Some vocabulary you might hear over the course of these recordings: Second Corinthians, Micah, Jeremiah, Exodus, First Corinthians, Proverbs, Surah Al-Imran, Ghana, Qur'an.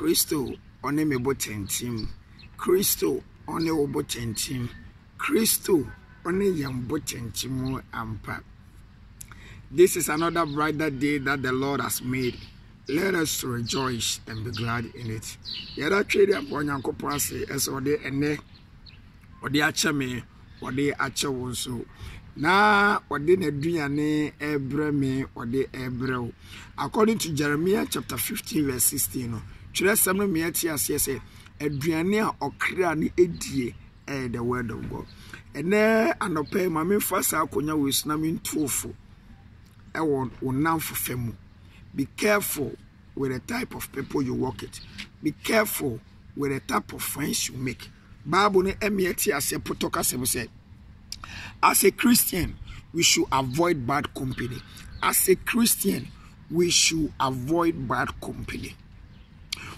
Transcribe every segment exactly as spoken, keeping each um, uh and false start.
Kristo one me botentim, Kristo one wo botentim, Kristo one yam botentimu ampa. This is another brighter day that the Lord has made. Let us rejoice and be glad in it. Yada trade upon Yankopasi as or de ene or de achame or de achawonso. Na ode ne duane ebre me ode ebreo. According to Jeremiah chapter fifteen verse sixteen, chire samre me atia say aduane a okra ne edie eh the word of God. Ene anope ma me fasa akonya we sna me ntofo. E won onamfo femu. Be careful with the type of people you work with. Be careful with the type of friends you make. Bible ne emieti ase potoka se say. As a Christian, we should avoid bad company. As a Christian, we should avoid bad company.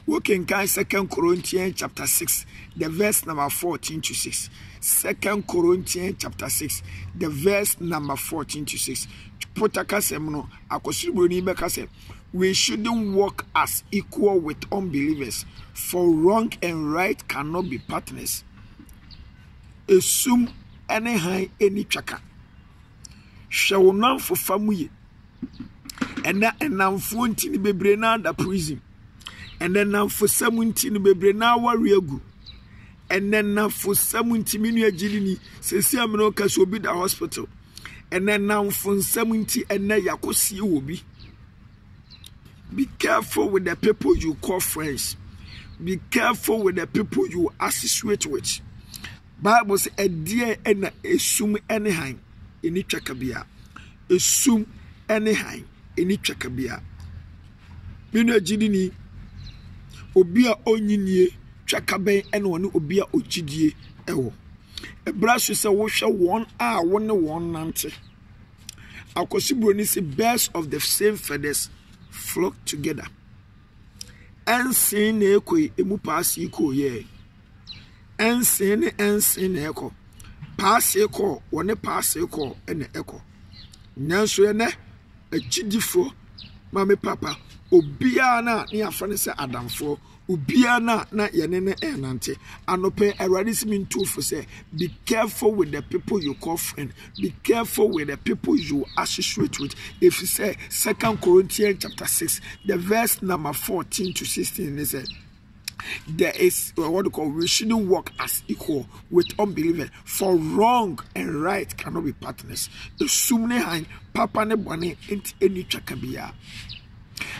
We can go Second Corinthians chapter six, the verse number fourteen to six. Second Corinthians chapter six, the verse number fourteen to six. We shouldn't walk as equal with unbelievers, for wrong and right cannot be partners. Assume any high any chaka. Shall none for family, and that and now for until be brenna the prison, and then now for some until be brenna warrior good, and then now for some until minu agilini, since I'm no cash will be the hospital. And then now from seventy and then Yakosi will be. Be careful with the people you call friends. Be careful with the people you associate with. Bible says a dear and assume anyhow in each cabia. Assume anyhow in each cabia. Mina Gidini Obia Onyini Chakabe and one Obia Ochidie Ewo. A brush is a washer one hour, one one ninety. Our consideration is the best of the same feathers flock together. And sin echo, emu pass echo, ye. And sin, and sin echo. Pass echo, one pass echo, and echo. Nanswene, a chidifo, Mammy Papa, Obiana near Francis Adam for. Ubiana na yanene enante anope eradism in two for say be careful with the people you call friend. Be careful with the people you associate with. If you say Second Corinthians chapter six, the verse number fourteen to sixteen, they say there is what we call we shouldn't work as equal with unbelievers, for wrong and right cannot be partners. Assume hang papa ne bone enti eni chakabia.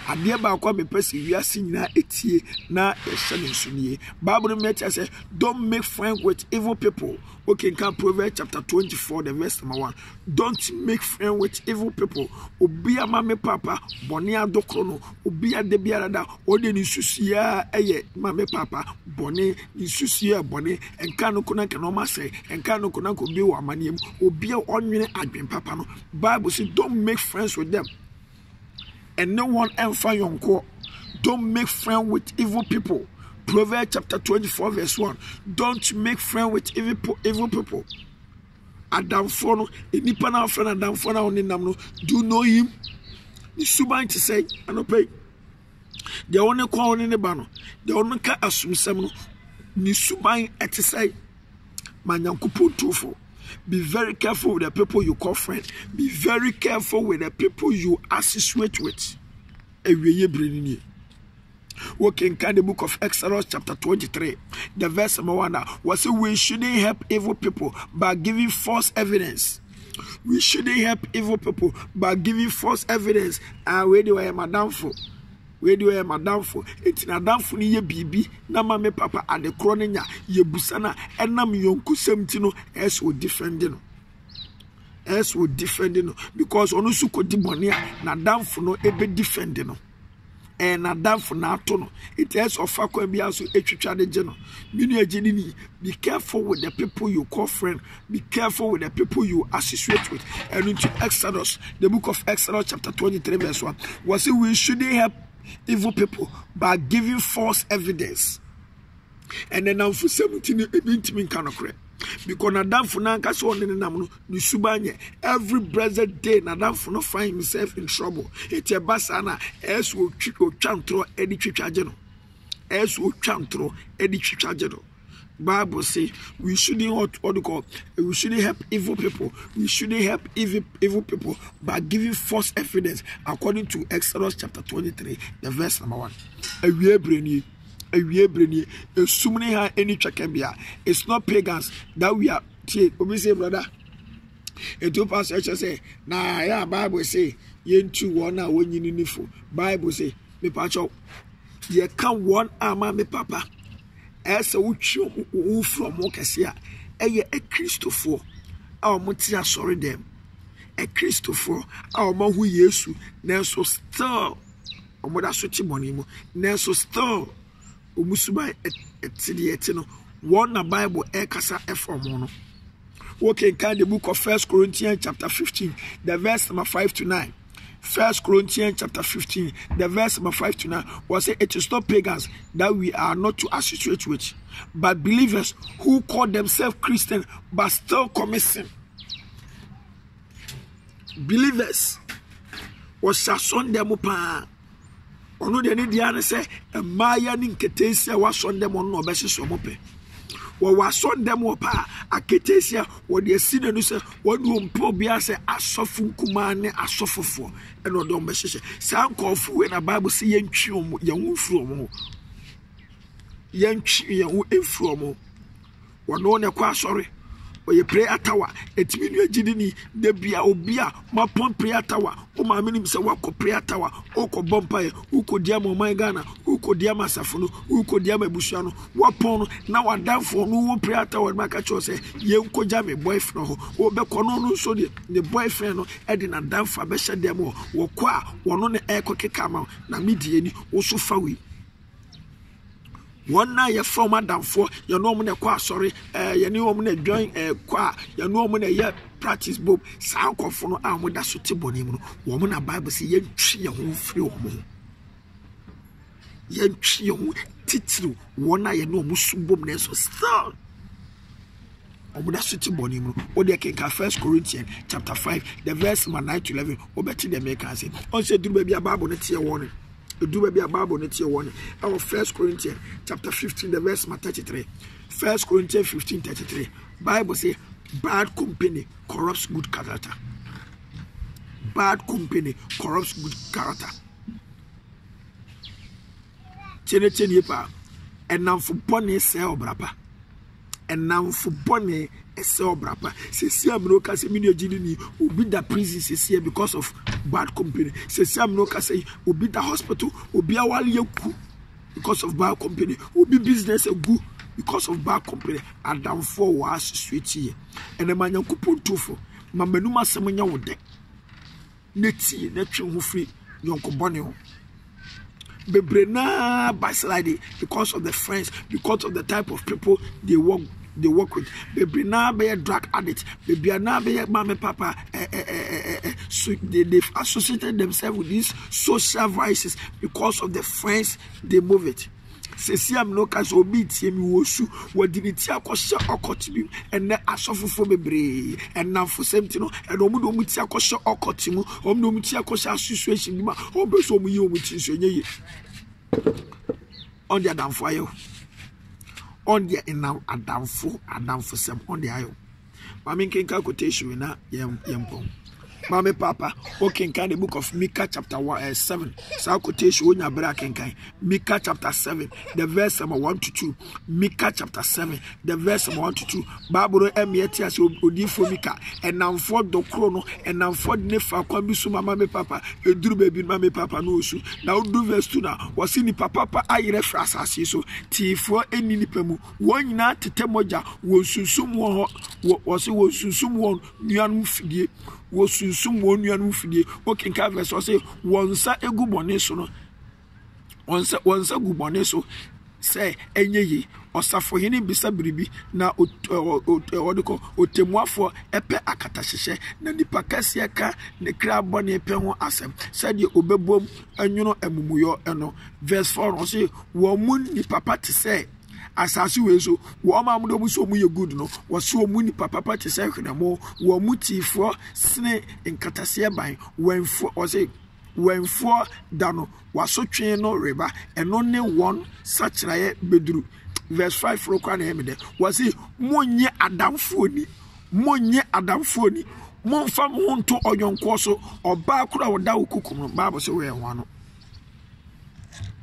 Adia baako me pese wiase nyina etie na ehye nsuniye. Bible meet say don't make friends with evil people. Okay, can Proverbs chapter twenty-four the verse number one. Don't make friends with evil people. Obi ama me papa bone adokro no, obi ade biarada ode ni susuya eye mame papa bone ni susuya bone enka no kuna kena ma say enka no kuna ko bi wa maniam obi onwene adwen papa no. Bible say don't make friends with them. And no one ever your call. Don't make friends with evil people. Proverbs chapter twenty-four verse one. Don't make friends with evil evil people. Adam Fono, any panel friend Adam Fono on the Namno. Do you know him? The Subain to say, I don't pay. They only call on the banner. They only can assume some. The Subain at say, Manyankupu Tufo. Be very careful with the people you call friends. Be very careful with the people you associate with. Working in the book of Exodus chapter twenty-three, the verse number one was we shouldn't help evil people by giving false evidence. We shouldn't help evil people by giving false evidence. And where do I am madam for? Where do I am madam for? It's not down for ye baby. Nama me papa and the cronia, ye busana, and nam yonku semtino, as will defend you. As will defend you. Because onusuko di bonia, nadam for no ebe defend you. And nadam for natono. It has of Fako and Biasu, Etrichade General. Minia Genini, be careful with the people you call friend. Be careful with the people you associate with. And into Exodus, the book of Exodus, chapter twenty-three, verse one, was it we shouldn't help evil people by giving false evidence, and then now for seventeen intimate cannot create because Nadam Funanka so on the Namu Subanye every blessed day Nadam Funo find himself in trouble. It's a basana as will trick or chant through any trick. Eso chantro edi chichajero. Bible says we shouldn't what, what you call we shouldn't help evil people. We shouldn't help evil evil people by giving false evidence according to Exodus chapter twenty-three, the verse number one. It's not pagans that we are say brother. A two pastor say, nah yeah, Bible say, you two one now when you for Bible say, me pacho, you can one arm me papa. As a uchu from Mocasia, a Christopher, our Motia, sorry them, a Christopher, our Mahu Yesu, Nelson Star, or Mother Sotimonimo, Nelson Star, Umusuba at Sidietino, one a Bible, a Casa Eformono. Walking kind the book of First Corinthians chapter fifteen, the verse number five to nine. First Corinthians chapter fifteen, the verse number five to nine, was say it is not pagans that we are not to associate with, but believers who call themselves Christian but still commit sin. Believers was shun them upon. Ono de ni diana say a maya ninketesia was shun them on no basis of mope. Well, was shun them upon a ketesia or the sinner who says what do probia say asofu kumane asofu for. And all the message. Some call for when a Bible say young chum, young from young chum, from one on a qua sorry, or you pray at tower, a timid genie, debia obia, my pump prayer tower, or my minim say wako prayer tower, oko bumpire, who could diamo my Ghana, who could diama Safono, who could diama Bushano, wapon, now I done for no prayer tower, and my catcher say, young kojame boyfriend, or Becono, so the boyfriend, adding a damn for Besha demo, or qua, one on the air cocket camel, Namidian, or so far we. One night, your former down for your normal qua sorry, your new woman join a qua, your normal yet practice book, sound confono arm with that suitable name. Woman, a Bible say, young tree, your whole free woman. Young tree, your whole title, one night, your normal subordinates or star. Omuda suitable name, or they can First Corinthians chapter five, the verse nine to eleven, or better than make us say, also do baby a Bible next year warning. Do be a Bible next year one. Our First Corinthians chapter fifteen, the verse thirty-three. First Corinthians fifteen thirty-three. Bible say, bad company corrupts good character. Bad company corrupts good character. Chene chene pa. Enam fubone sell brapa. Enam fubone sell brapa. Se si amroka se minyo jilini ubi da prison se si because of bad company. Say Sam no say will be the hospital, will be our yoku because of bad company, will be business a goo because of bad company, and down four was sweet here. And a man coupon two for Mamanuma Samania would deck. Netty, Netty, who free Yonko Bonio. Bebrena backsliding because of the friends, because of the type of people they work. They work with baby now be a drug addict, baby now be a mama papa. Eh, eh, eh, eh. So they, they've associated themselves with these social vices because of the friends they move it. Since I'm no case obiti emi wosu, we diniti akosha okotimu, ene asofu fo bebre, ena fo semtino, ena omu do muti akosha okotimu, omu do muti akosha association nima, omu so omu yi omu tinso nyeyi. On the damn fire. On the now Adam for Adam for some on the aisle. Mammy can quotation with na yam yam. Mammy Papa, walking kind the book of Micah chapter one uh, seven. So quotation when your brother can kind. Micah chapter seven, the verse number one to two. Micah chapter seven, the verse number one to two. Barbaro M yetias odi for Micah. And now for the chrono and now for the nefa kwambi suma mammy papa. A drew baby mammy papa no su. Now do verse two now. Was in the papa I refras as so T for any nipemu. One na tetemoja was susum one was susum one nyan figure. Was someone you are moving, walking canvas or say, once a good bonnet, so once a good bonnet, so say, and ye or suffer any bisabribi now or the call or temwa for a pe akatashe, Nandi Pacasiaca, the crab bonnet penwa asem, said you obebom, and you know, and muyo, and no, verse four or say, one moon the papa to say. Asasuezo woma mudo muso mu ye good no waso mu ni papa papa tese hwenamo wo muti fo sne nkatase ban wanfo o se when for dano waso twen no reba eno ne won sachraye bedru verse five for kwane he me de wasi monye adamfo ni monye adamfo ni monfa mo nto oyonko so oba kura woda okukum Bible say we ho ano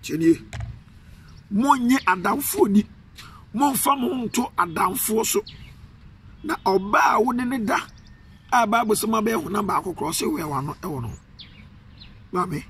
cheni monye adamfo ni monfa mo nto adamfo so na oba wo ne da a Bible say ma be ho na ba akokro say we ho ano e wono Mami,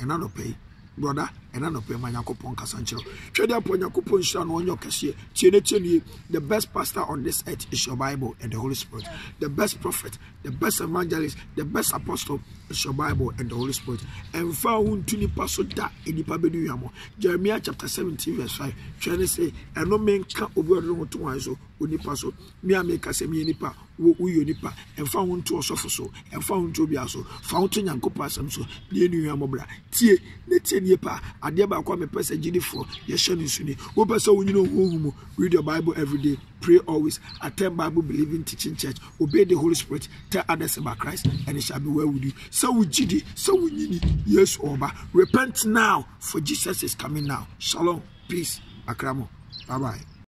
ena no pay, brother, ena no pay. Manyakopon kasanchiro. Chede apo nyakopon shira no onyo kesiye. Tiene tiene. The best pastor on this earth is your Bible and the Holy Spirit. The best prophet, the best evangelist, the best apostle is your Bible and the Holy Spirit. And found tuni paso da enipa bedu yamo. Jeremiah chapter seventeen verse five. Chene say, eno menka obuero no tuwanzo onipa so. Mi ameka se mi enipa. Uyonipa and found to us so and found to be also fountain and copper some so near New Yamobra. Tie, let's say, pa, I dare by come a person Jenny for your shunning sunny. O person, you know, who read your Bible every day, pray always, attend Bible believing teaching church, obey the Holy Spirit, tell others about Christ, and it shall be well with you. So we Jidi, so we Nini, yes, Oba, repent now, for Jesus is coming now. Shalom, peace, Akramo, bye bye.